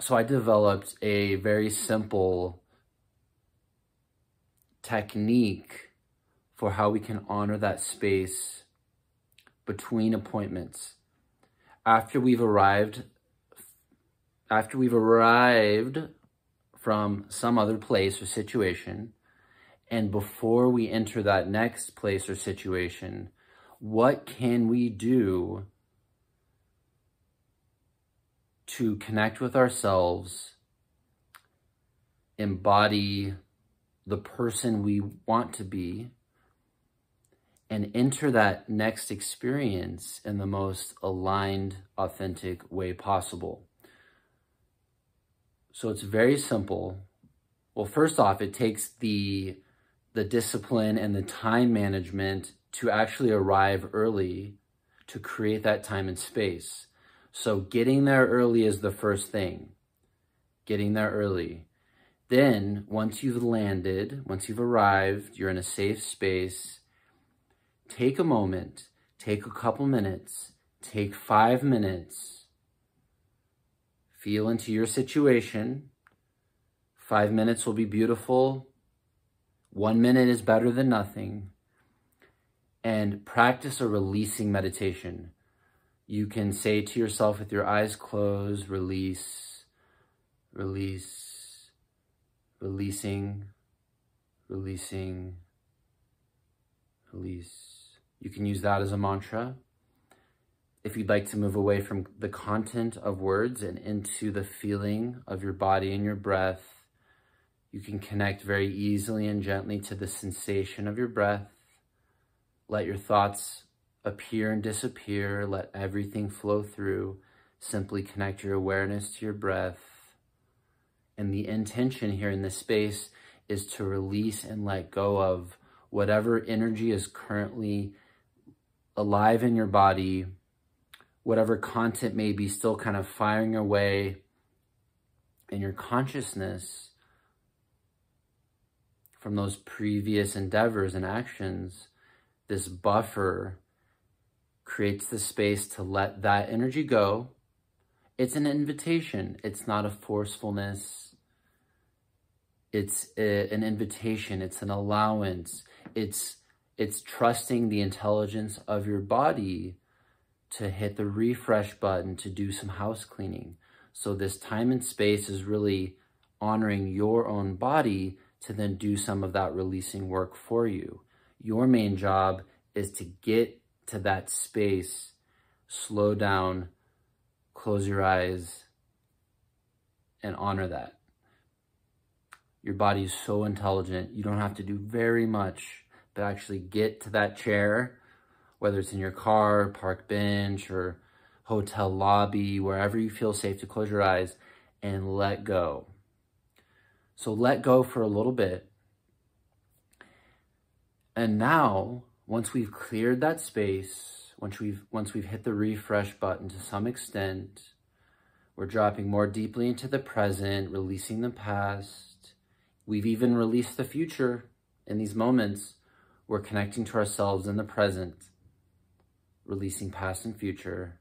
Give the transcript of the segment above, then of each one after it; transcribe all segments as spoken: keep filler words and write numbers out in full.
so I developed a very simple technique for how we can honor that space between appointments. After we've arrived, after we've arrived from some other place or situation, and before we enter that next place or situation, what can we do to connect with ourselves, embody the person we want to be, and enter that next experience in the most aligned, authentic way possible? So it's very simple. Well, first off, it takes the the discipline and the time management to actually arrive early to create that time and space. So getting there early is the first thing, getting there early. Then once you've landed, once you've arrived, you're in a safe space, take a moment, take a couple minutes, take five minutes, feel into your situation. Five minutes will be beautiful. One minute is better than nothing. And practice a releasing meditation. You can say to yourself with your eyes closed, release, release, releasing, releasing, release. You can use that as a mantra. If you'd like to move away from the content of words and into the feeling of your body and your breath, you can connect very easily and gently to the sensation of your breath. Let your thoughts appear and disappear. Let everything flow through. Simply connect your awareness to your breath. And the intention here in this space is to release and let go of whatever energy is currently alive in your body, whatever content may be still kind of firing away in your consciousness from those previous endeavors and actions. This buffer creates the space to let that energy go. It's an invitation. It's not a forcefulness. It's a, an invitation. It's an allowance. It's, it's trusting the intelligence of your body to hit the refresh button, to do some house cleaning. So this time and space is really honoring your own body to then do some of that releasing work for you. Your main job is to get to that space, slow down, close your eyes, and honor that. Your body is so intelligent. You don't have to do very much, but actually get to that chair, whether it's in your car, park bench, or hotel lobby, wherever you feel safe to close your eyes and let go. So let go for a little bit. And now, once we've cleared that space, once we've, once we've hit the refresh button to some extent, we're dropping more deeply into the present, releasing the past. We've even released the future in these moments. We're connecting to ourselves in the present, releasing past and future.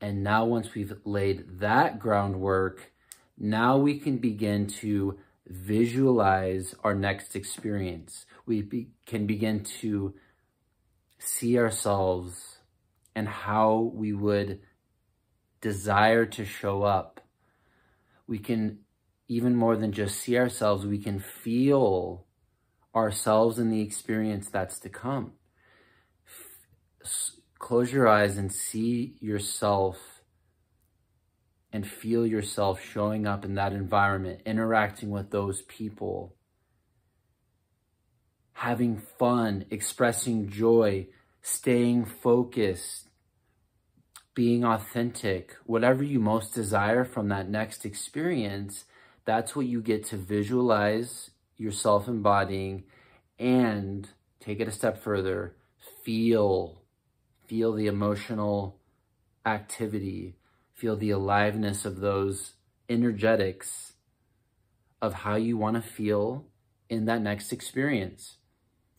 And now once we've laid that groundwork, now we can begin to visualize our next experience. We be, can begin to see ourselves and how we would desire to show up. We can, even more than just see ourselves, we can feel ourselves in the experience that's to come. F- close your eyes and see yourself and feel yourself showing up in that environment, interacting with those people, having fun, expressing joy, staying focused, being authentic. Whatever you most desire from that next experience, that's what you get to visualize yourself embodying, and take it a step further, feel, feel the emotional activity. Feel the aliveness of those energetics of how you want to feel in that next experience.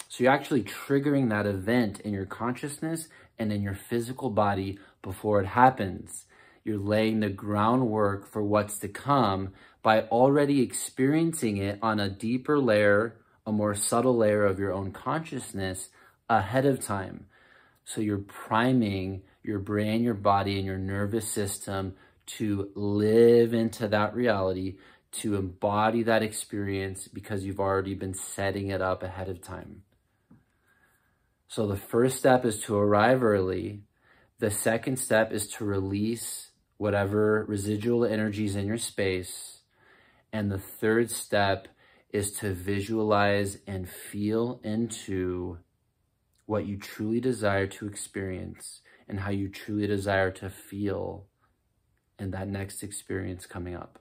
So you're actually triggering that event in your consciousness and in your physical body before it happens. You're laying the groundwork for what's to come by already experiencing it on a deeper layer, a more subtle layer of your own consciousness ahead of time. So you're priming your brain, your body, and your nervous system to live into that reality, to embody that experience, because you've already been setting it up ahead of time. So the first step is to arrive early. The second step is to release whatever residual energies in your space. And the third step is to visualize and feel into what you truly desire to experience and how you truly desire to feel in that next experience coming up.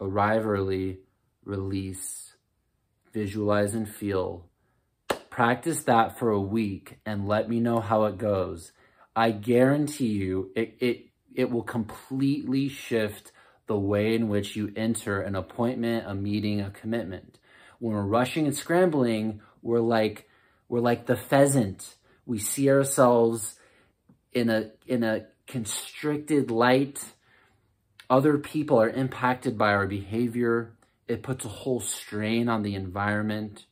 Arrive early, release, visualize and feel. Practice that for a week and let me know how it goes. I guarantee you it, it, it will completely shift the way in which you enter an appointment, a meeting, a commitment. When we're rushing and scrambling, we're like, we're like the pheasant. We see ourselves in a, in a constricted light. Other people are impacted by our behavior. It puts a whole strain on the environment.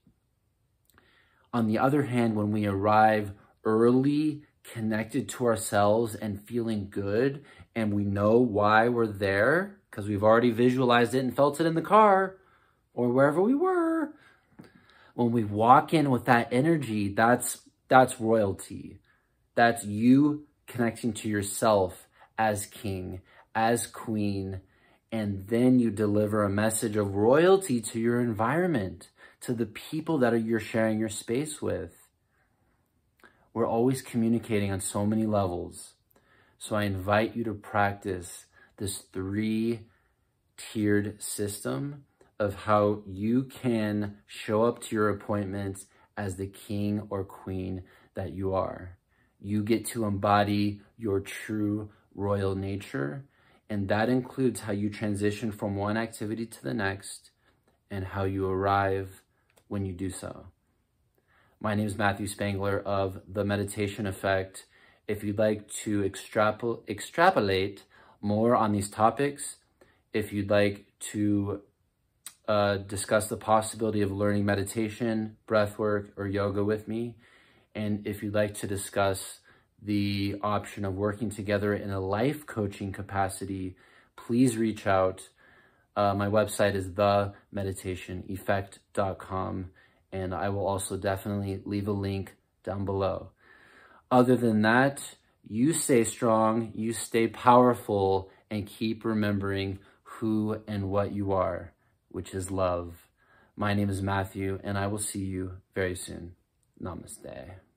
On the other hand, when we arrive early, connected to ourselves and feeling good, and we know why we're there, because we've already visualized it and felt it in the car or wherever we were. When we walk in with that energy, that's that's royalty. That's you connecting to yourself as king, as queen, and then you deliver a message of royalty to your environment, to the people that are, you're sharing your space with. We're always communicating on so many levels. So I invite you to practice this three-tiered system of how you can show up to your appointments as the king or queen that you are. You get to embody your true royal nature, and that includes how you transition from one activity to the next and how you arrive when you do so. My name is Matthew Spangler of The Meditation Effect. If you'd like to extrapol- extrapolate more on these topics, if you'd like to uh, discuss the possibility of learning meditation, breathwork, or yoga with me, and if you'd like to discuss the option of working together in a life coaching capacity, please reach out. Uh, my website is the meditation effect dot com, and I will also definitely leave a link down below. Other than that, you stay strong, you stay powerful, and keep remembering who and what you are, which is love. My name is Matthew, and I will see you very soon. Namaste.